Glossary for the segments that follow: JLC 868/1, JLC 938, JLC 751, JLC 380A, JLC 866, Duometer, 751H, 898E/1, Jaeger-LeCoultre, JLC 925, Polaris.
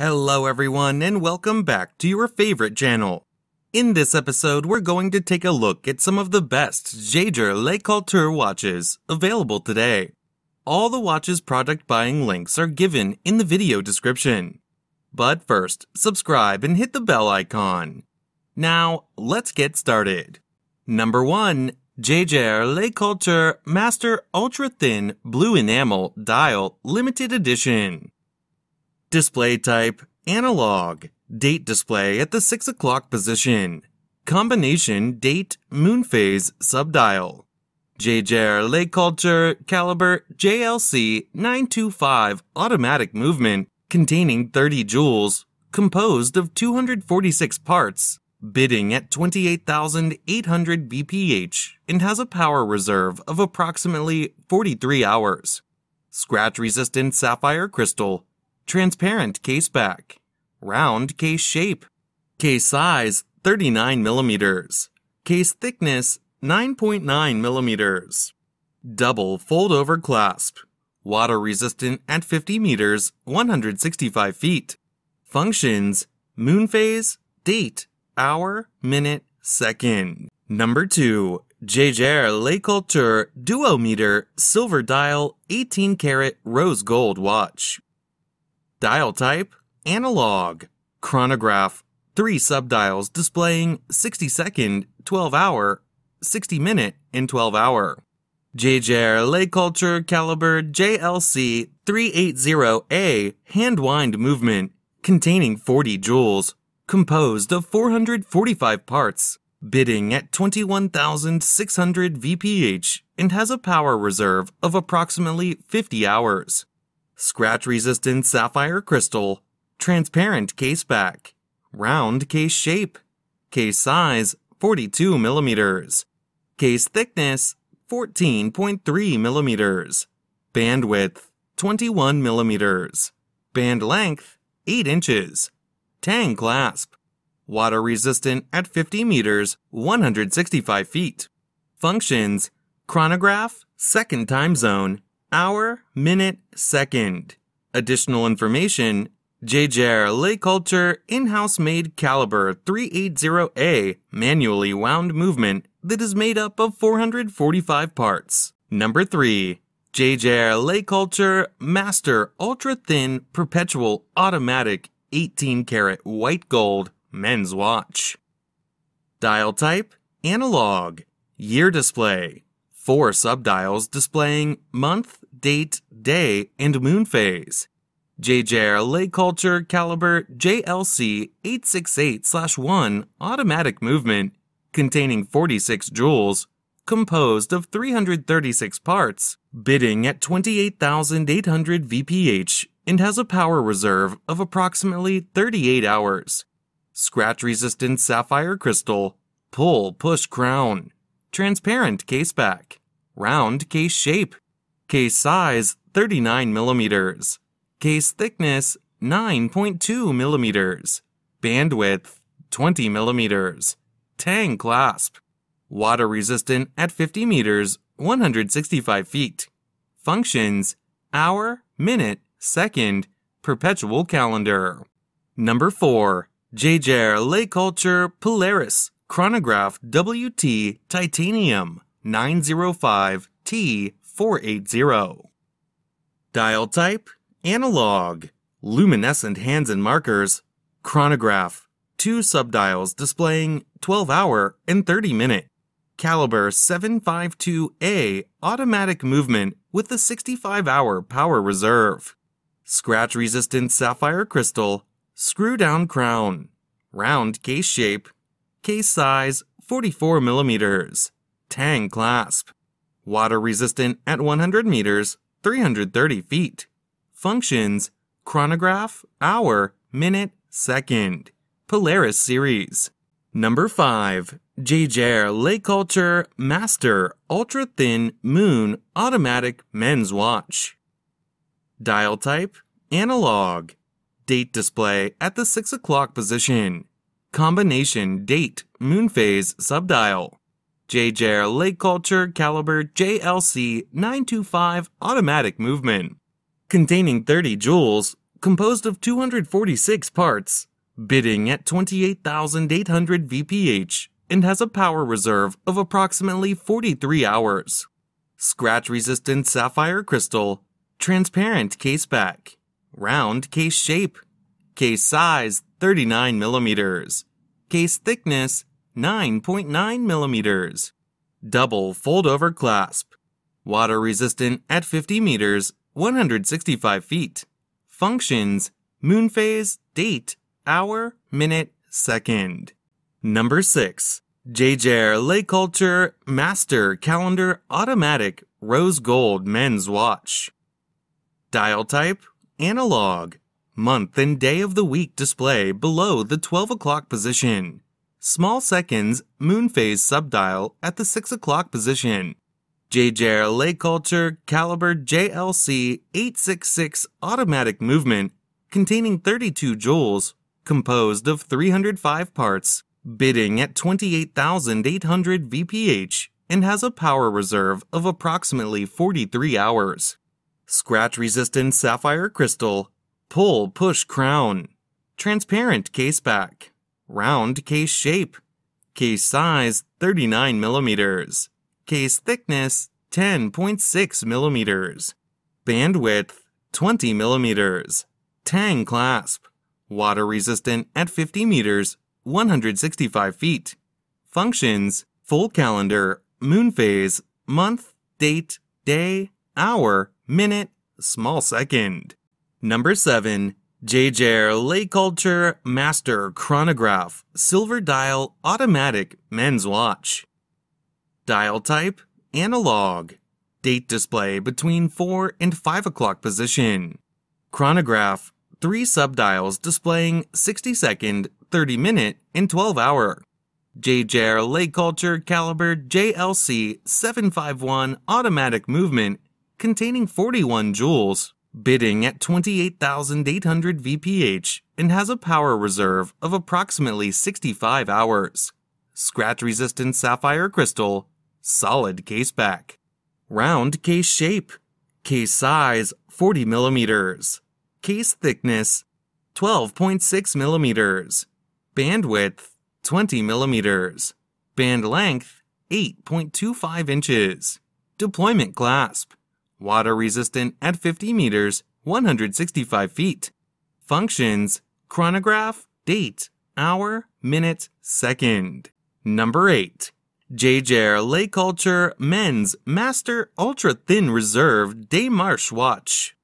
Hello everyone and welcome back to your favorite channel. In this episode we're going to take a look at some of the best Jaeger-LeCoultre watches available today. All the watches product buying links are given in the video description. But first, subscribe and hit the bell icon. Now, let's get started. Number 1. Jaeger-LeCoultre Master Ultra Thin Blue Enamel Dial Limited Edition. Display type, analog, date display at the 6 o'clock position, combination date, moon phase, subdial. Jaeger-LeCoultre caliber JLC 925 automatic movement containing 30 joules, composed of 246 parts, bidding at 28,800 BPH and has a power reserve of approximately 43 hours. Scratch-resistant sapphire crystal. Transparent case back, round case shape, case size 39 mm, case thickness 9.9 mm, double fold-over clasp, water-resistant at 50 meters, 165 feet, functions, moon phase, date, hour, minute, second. Number 2. Jaeger-LeCoultre Duometer Silver Dial 18 Karat Rose Gold Watch. Dial type, analog, chronograph, 3 subdials displaying 60-second, 12-hour, 60-minute, and 12-hour. Jaeger-LeCoultre caliber JLC 380A hand-wind movement, containing 40 joules, composed of 445 parts, bidding at 21,600 VPH and has a power reserve of approximately 50 hours. Scratch-resistant sapphire crystal, transparent case back, round case shape, case size 42 mm, case thickness 14.3 mm, bandwidth 21 mm, band length 8 inches, tang clasp, water-resistant at 50 meters, 165 feet, functions, chronograph, second time zone, hour, minute, second. Additional information, Jaeger-LeCoultre in-house made caliber 380A manually wound movement that is made up of 445 parts. Number 3. Jaeger-LeCoultre Master Ultra Thin Perpetual Automatic 18 Karat White Gold Men's Watch. Dial type, analog, year display. 4 subdials displaying month, date, day, and moon phase. Jaeger-LeCoultre caliber JLC 868/1 automatic movement, containing 46 joules, composed of 336 parts, bidding at 28,800 VPH and has a power reserve of approximately 38 hours. Scratch-resistant sapphire crystal, pull-push crown, transparent case back, round case shape, case size 39 mm, case thickness 9.2 mm, bandwidth 20 mm, tang clasp, water resistant at 50 meters, 165 feet, functions, hour, minute, second, perpetual calendar. Number 4. Jaeger-LeCoultre Polaris Chronograph WT Titanium 905T480. Dial type, analog, luminescent hands and markers, chronograph, 2 subdials displaying 12-hour and 30-minute, caliber 752A automatic movement with a 65-hour power reserve, scratch-resistant sapphire crystal, screw-down crown, round case shape, case size 44 mm, tang clasp, water resistant at 100 meters, 330 feet, functions, chronograph, hour, minute, second, Polaris series. Number 5. Jaeger-LeCoultre Master Ultra Thin Moon Automatic Men's Watch. Dial type, analog, date display at the 6 o'clock position, combination date, moon phase, subdial. Jaeger-LeCoultre caliber JLC 925 automatic movement, containing 30 joules, composed of 246 parts, bidding at 28,800 VPH, and has a power reserve of approximately 43 hours. Scratch-resistant sapphire crystal, transparent case back, round case shape, case size 39 mm, case thickness 9.9 mm, double fold-over clasp, water-resistant at 50 meters, 165 feet, functions, moon phase, date, hour, minute, second. Number 6. Jaeger-LeCoultre Master Calendar Automatic Rose Gold Men's Watch. Dial type, analog, month and day of the week display below the 12 o'clock position. Small seconds, moon phase subdial at the 6 o'clock position. Jaeger-LeCoultre Caliber JLC 866 Automatic Movement, containing 32 joules, composed of 305 parts, bidding at 28,800 VPH, and has a power reserve of approximately 43 hours. Scratch-resistant sapphire crystal, pull-push crown, transparent case back, round case shape, case size 39 mm, case thickness 10.6 mm, bandwidth 20 mm, tang clasp, water-resistant at 50 meters, 165 feet. Functions, full calendar, moon phase, month, date, day, hour, minute, small second. Number 7. Jaeger-LeCoultre Master Chronograph Silver Dial Automatic Men's Watch. Dial type, analog. Date display between 4 and 5 o'clock position. Chronograph, 3 subdials displaying 60-second, 30-minute, and 12-hour. Jaeger-LeCoultre Caliber JLC 751 Automatic Movement, containing 41 joules, bidding at 28,800 VPH, and has a power reserve of approximately 65 hours. Scratch-resistant sapphire crystal, solid case back, round case shape, case size 40 mm, case thickness 12.6 mm, bandwidth 20 mm, band length 8.25 inches, deployment clasp, water resistant at 50 meters, 165 feet, functions, chronograph, date, hour, minute, second. Number 8. Jaeger-LeCoultre Men's Master Ultra Thin Reserve Des Marches Watch.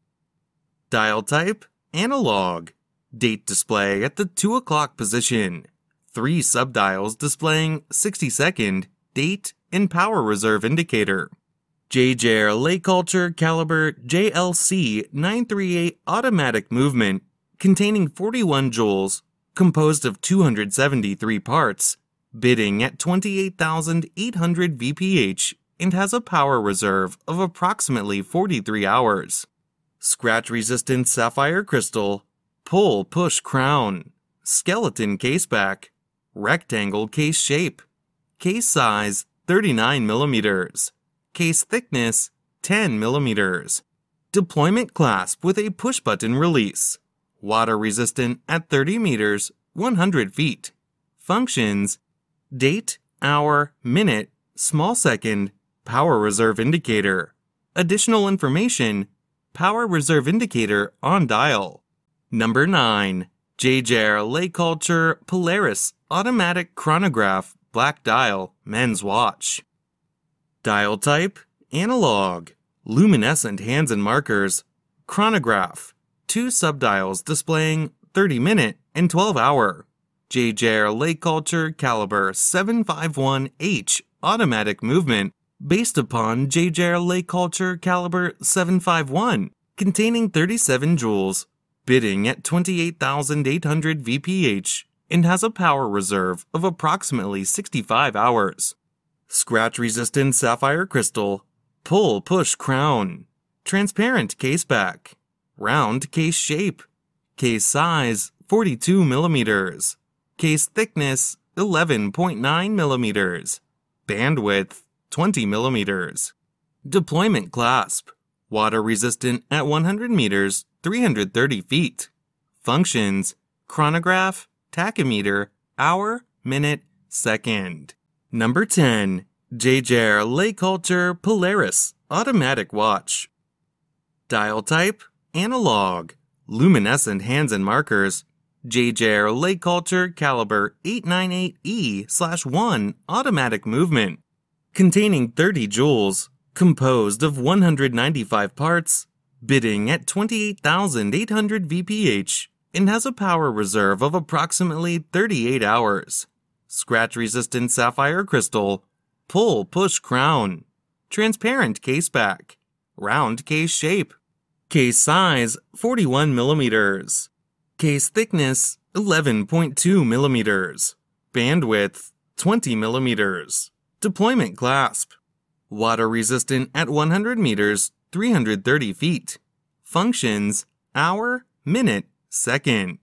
Dial type, analog. Date display at the 2 o'clock position. 3 subdials displaying 60-second, date, and power reserve indicator. Jaeger-LeCoultre Caliber JLC 938 Automatic Movement, containing 41 joules, composed of 273 parts, bidding at 28,800 VPH, and has a power reserve of approximately 43 hours. Scratch-resistant sapphire crystal, pull-push crown, skeleton case back, rectangle case shape, case size 39 mm, case thickness 10 mm, deployment clasp with a push-button release, water-resistant at 30 meters, 100 feet, functions, date, hour, minute, small second, power reserve indicator. Additional information, power reserve indicator on dial. Number 9. Jaeger-LeCoultre Polaris Automatic Chronograph Black Dial Men's Watch. Dial type, analog, luminescent hands and markers, chronograph, 2 subdials displaying 30-minute and 12-hour. Jaeger-LeCoultre Caliber 751H Automatic Movement, based upon Jaeger-LeCoultre Caliber 751, containing 37 joules, bidding at 28,800 VPH, and has a power reserve of approximately 65 hours. Scratch-resistant sapphire crystal, pull-push crown, transparent case back, round case shape, case size 42 mm, case thickness 11.9 mm, bandwidth 20 mm, deployment clasp, water resistant at 100 meters, 330 feet. Functions: chronograph, tachymeter, hour, minute, second. Number 10. Jaeger-LeCoultre Polaris Automatic Watch. Dial type: analog. Luminescent hands and markers: Jaeger-LeCoultre caliber 898E/1 automatic movement. Containing 30 joules, composed of 195 parts, bidding at 28,800 VPH, and has a power reserve of approximately 38 hours. Scratch-resistant sapphire crystal, pull-push crown, transparent case back, round case shape, case size 41 millimeters, case thickness 11.2 millimeters, bandwidth 20 millimeters. Deployment clasp: water resistant at 100 meters, 330 feet. Functions: hour, minute, second.